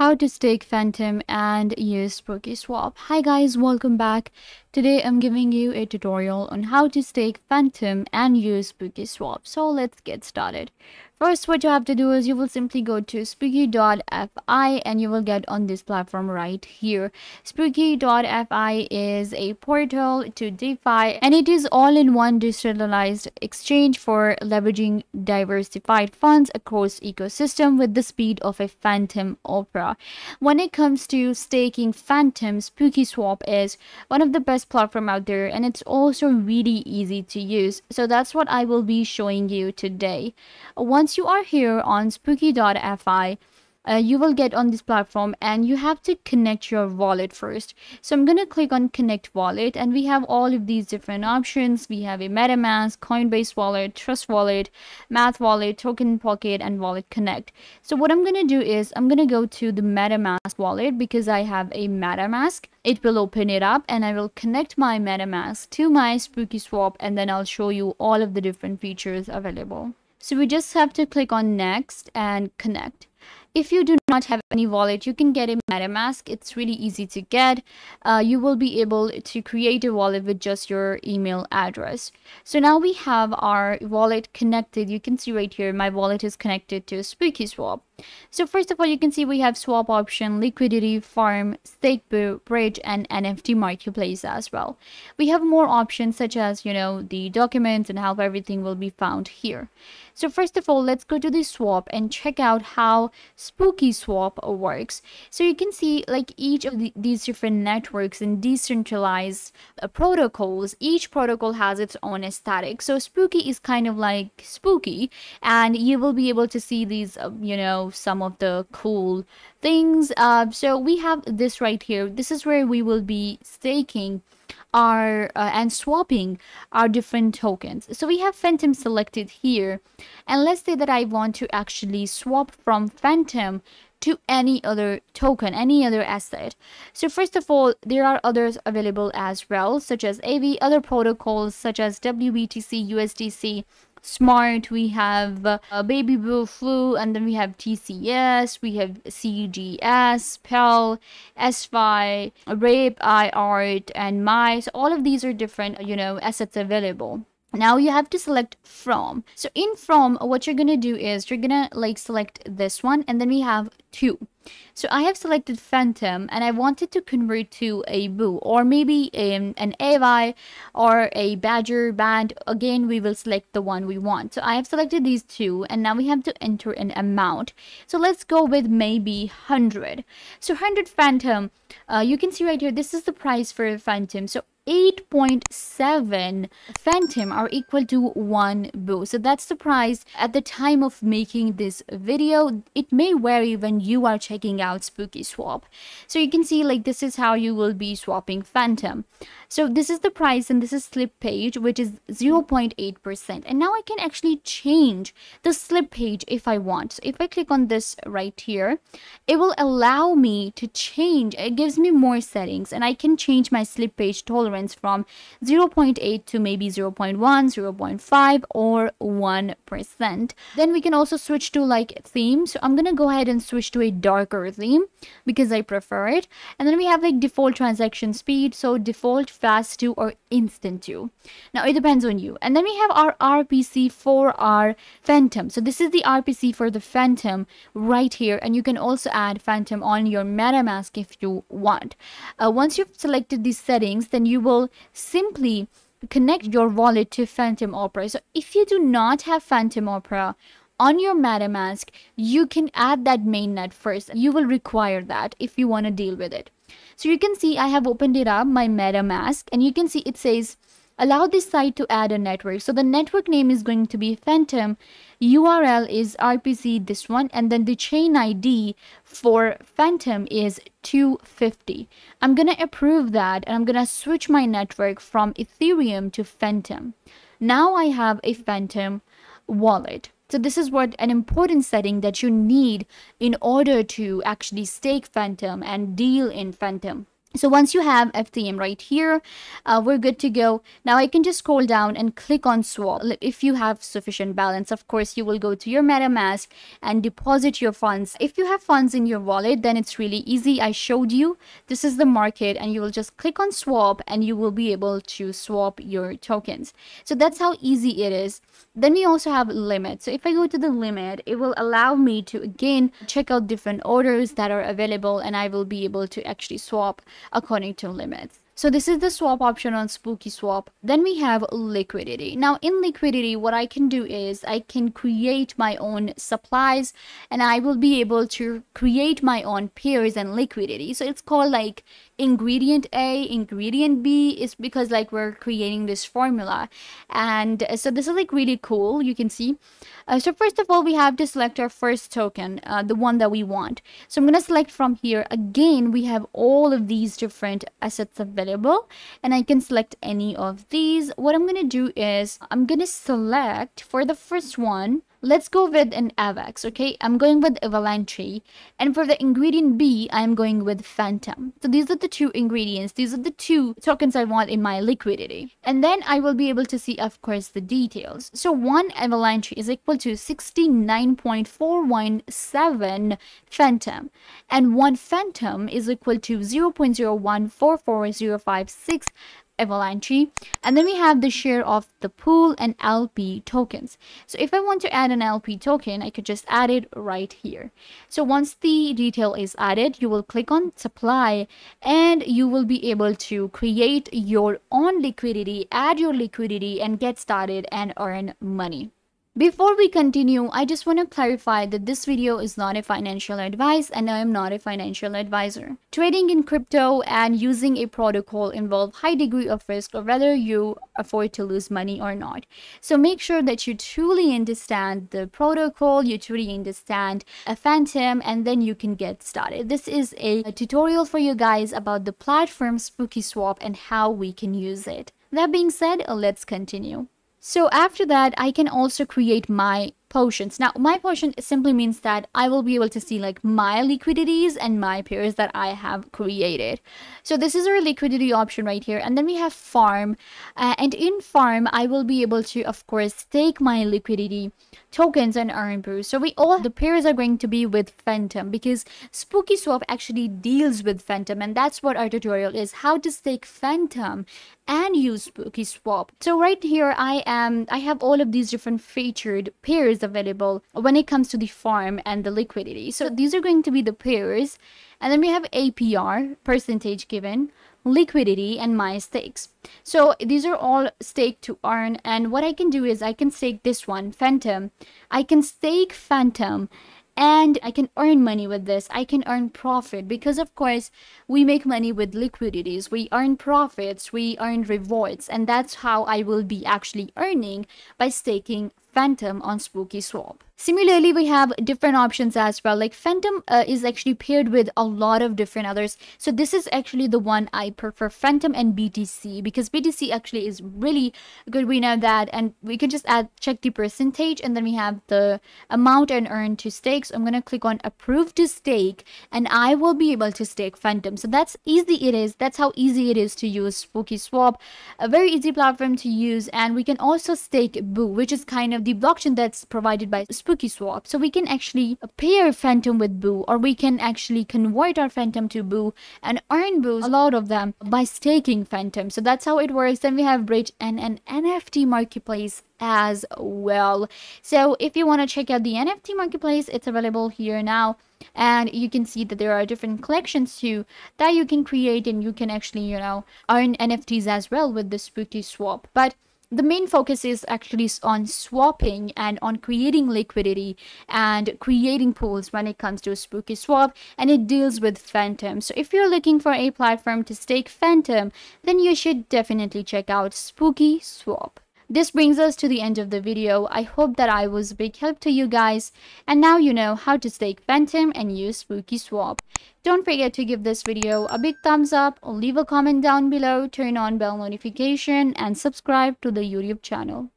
how to stake Fantom and use SpookySwap. Hi guys, welcome back. Today I'm giving you a tutorial on how to stake Fantom and use SpookySwap. So let's get started. First, what you have to do is you will simply go to spooky.fi and you will get on this platform right here. Spooky.fi is a portal to DeFi and it is all-in-one decentralized exchange for leveraging diversified funds across ecosystem with the speed of a Fantom opera. When it comes to staking Fantom, SpookySwap is one of the best platform out there and it's also really easy to use. So that's what I will be showing you today. Once you are here on spooky.fi, you will get on this platform and you have to connect your wallet first. So I'm going to click on connect wallet and we have all of these different options. We have a MetaMask, Coinbase Wallet, Trust Wallet, Math Wallet, Token Pocket and Wallet Connect. So what I'm going to do is I'm going to go to the MetaMask wallet because I have a MetaMask. It will open it up and I will connect my MetaMask to my SpookySwap and then I'll show you all of the different features available. So we just have to click on next and connect. If you do not have any wallet, you can get a MetaMask. It's really easy to get. You will be able to create a wallet with just your email address. So now we have our wallet connected. You can see right here, my wallet is connected to SpookySwap. So first of all, you can see we have swap option, liquidity, farm, stake bridge, and NFT marketplace as well. We have more options such as, you know, the documents and how everything will be found here. So first of all, let's go to the swap and check out how SpookySwap works. So you can see like each of these different networks and decentralized protocols. Each protocol has its own aesthetic. So Spooky is kind of like Spooky and you will be able to see these, you know, some of the cool things. So we have this right here. This is where we will be staking our and swapping our different tokens. So we have Fantom selected here and let's say that I want to actually swap from Fantom to any other token, any other asset. So first of all, there are others available as well, such as AV, other protocols such as WBTC, USDC, Smart, we have Baby Blue Flu, and then we have TCS, we have CGS, Pell, SFI, Rape, iArt, and MICE. All of these are different, you know, assets available. Now you have to select from. So in from, what you're gonna do is you're gonna like select this one, and then we have two. So I have selected Fantom and I wanted to convert to a Boo or maybe an AVI or a Badger Band. Again, we will select the one we want. So I have selected these two and now we have to enter an amount. So let's go with maybe 100. So 100 Fantom, you can see right here, this is the price for Fantom. So 8.7 Fantom are equal to 1 Boo. So that's the price at the time of making this video. It may vary when you are checking out SpookySwap. So you can see like this is how you will be swapping Fantom. So this is the price and this is slip page, which is 0.8%. And now I can actually change the slip page if I want. So if I click on this right here, it will allow me to change. It gives me more settings and I can change my slip page tolerance from 0.8 to maybe 0.1, 0.5 or 1%. Then we can also switch to like theme. So I'm gonna go ahead and switch to a darker theme because I prefer it. And then we have like default transaction speed. So default, fast to or instant to. Now it depends on you. And then we have our RPC for our Fantom. So this is the RPC for the Fantom right here. And you can also add Fantom on your MetaMask if you want. Once you've selected these settings, then you will simply connect your wallet to Fantom Opera. So if you do not have Fantom Opera on your MetaMask, you can add that mainnet first. You will require that if you want to deal with it. So you can see I have opened it up, my MetaMask, and you can see it says allow this site to add a network. So the network name is going to be Fantom, URL is RPC, this one, and then the chain ID for Fantom is 250. I'm gonna approve that and I'm gonna switch my network from Ethereum to Fantom. Now I have a Fantom wallet. So this is what an important setting that you need in order to actually stake Fantom and deal in Fantom. So once you have FTM right here, we're good to go. Now I can just scroll down and click on swap. If you have sufficient balance, of course, you will go to your MetaMask and deposit your funds. If you have funds in your wallet, then it's really easy. I showed you, this is the market, and you will just click on swap and you will be able to swap your tokens. So that's how easy it is. Then we also have limit. So if I go to the limit, it will allow me to again check out different orders that are available, and I will be able to actually swap according to limits. So this is the swap option on SpookySwap. Then we have liquidity. Now in liquidity, what I can do is I can create my own supplies, and I will be able to create my own pairs and liquidity. So it's called like ingredient A, ingredient B, is because like we're creating this formula. And so this is like really cool, you can see. So first of all, we have to select our first token, the one that we want. So I'm gonna select from here. Again, we have all of these different assets available, and I can select any of these. What I'm gonna do is I'm gonna select for the first one, let's go with an AVAX. Okay, I'm going with Avalanche, and for the ingredient B, I'm going with Fantom. So these are the two ingredients, these are the two tokens I want in my liquidity, and then I will be able to see, of course, the details. So one Avalanche is equal to 69.417 Fantom, and one Fantom is equal to 0.0144056 Avalanche. And then we have the share of the pool and LP tokens. So if I want to add an LP token, I could just add it right here. So once the detail is added, you will click on supply and you will be able to create your own liquidity, add your liquidity, and get started and earn money. Before we continue, I just want to clarify that this video is not a financial advice, and I am not a financial advisor. Trading in crypto and using a protocol involve high degree of risk, or whether you afford to lose money or not. So make sure that you truly understand the protocol, you truly understand a Fantom, and then you can get started. This is a tutorial for you guys about the platform SpookySwap and how we can use it. That being said, let's continue. So after that, I can also create my potions. Now, my potion simply means that I will be able to see like my liquidities and my pairs that I have created. So this is our liquidity option right here. And then we have farm. And in farm, I will be able to, of course, take my liquidity tokens and earn brews. So all the pairs are going to be with Fantom, because SpookySwap actually deals with Fantom, and that's what our tutorial is, how to stake Fantom and use SpookySwap. So right here I have all of these different featured pairs available when it comes to the farm and the liquidity. So these are going to be the pairs, and then we have APR, percentage given, liquidity, and my stakes. So these are all stake to earn, and what I can do is I can stake this one, Fantom. I can stake Fantom and I can earn money with this. I can earn profit, because of course we make money with liquidities, we earn profits, we earn rewards, and that's how I will be actually earning by staking Fantom on SpookySwap. Similarly, we have different options as well, like Fantom is actually paired with a lot of different others. So this is actually the one I prefer, Fantom and BTC, because BTC actually is really good, we know that. And we can just check the percentage, and then we have the amount and earn to stake. So I'm going to click on approve to stake, and I will be able to stake Fantom. So that's easy it is, that's how easy it is to use SpookySwap, a very easy platform to use. And we can also stake Boo, which is kind of the blockchain that's provided by SpookySwap. So we can actually pair Fantom with Boo, or we can actually convert our Fantom to Boo and earn Boos, a lot of them, by staking Fantom. So that's how it works. Then we have bridge and an NFT marketplace as well. So if you want to check out the NFT marketplace, it's available here now, and you can see that there are different collections too that you can create, and you can actually, you know, earn NFTs as well with the SpookySwap. But the main focus is actually on swapping and on creating liquidity and creating pools when it comes to SpookySwap, and it deals with Fantom. So if you're looking for a platform to stake Fantom, then you should definitely check out SpookySwap. This brings us to the end of the video. I hope that I was a big help to you guys, and now you know how to stake Fantom and use SpookySwap. Don't forget to give this video a big thumbs up, leave a comment down below, turn on bell notification, and subscribe to the YouTube channel.